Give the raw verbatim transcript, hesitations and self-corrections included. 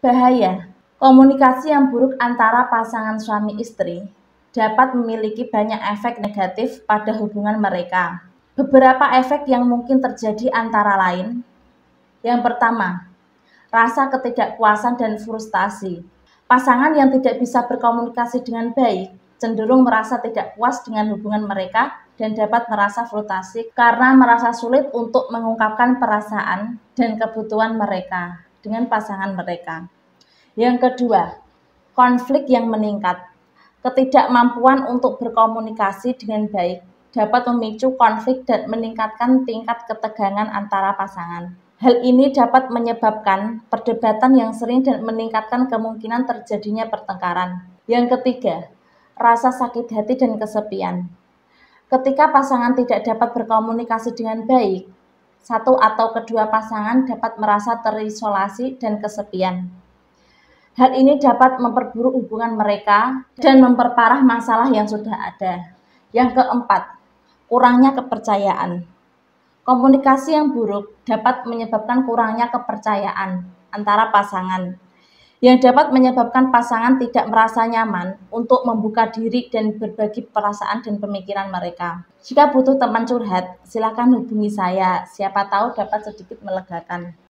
Bahaya, komunikasi yang buruk antara pasangan suami istri dapat memiliki banyak efek negatif pada hubungan mereka. Beberapa efek yang mungkin terjadi antara lain, yang pertama, rasa ketidakpuasan dan frustasi. Pasangan yang tidak bisa berkomunikasi dengan baik cenderung merasa tidak puas dengan hubungan mereka dan dapat merasa frustasi karena merasa sulit untuk mengungkapkan perasaan dan kebutuhan mereka dengan pasangan mereka. Yang kedua, konflik yang meningkat. Ketidakmampuan untuk berkomunikasi dengan baik dapat memicu konflik dan meningkatkan tingkat ketegangan antara pasangan. Hal ini dapat menyebabkan perdebatan yang sering dan meningkatkan kemungkinan terjadinya pertengkaran. Yang ketiga, rasa sakit hati dan kesepian. Ketika pasangan tidak dapat berkomunikasi dengan baik, satu atau kedua pasangan dapat merasa terisolasi dan kesepian. Hal ini dapat memperburuk hubungan mereka dan memperparah masalah yang sudah ada. Yang keempat, kurangnya kepercayaan. Komunikasi yang buruk dapat menyebabkan kurangnya kepercayaan antara pasangan, yang dapat menyebabkan pasangan tidak merasa nyaman untuk membuka diri dan berbagi perasaan dan pemikiran mereka. Jika butuh teman curhat, silakan hubungi saya. Siapa tahu dapat sedikit melegakan.